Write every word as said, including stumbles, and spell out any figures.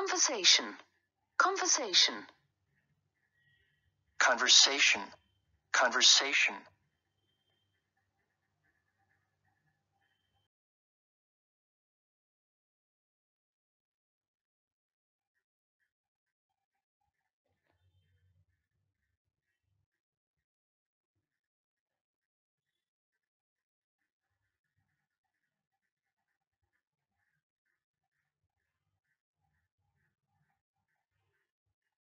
Conversation. Conversation. Conversation. Conversation.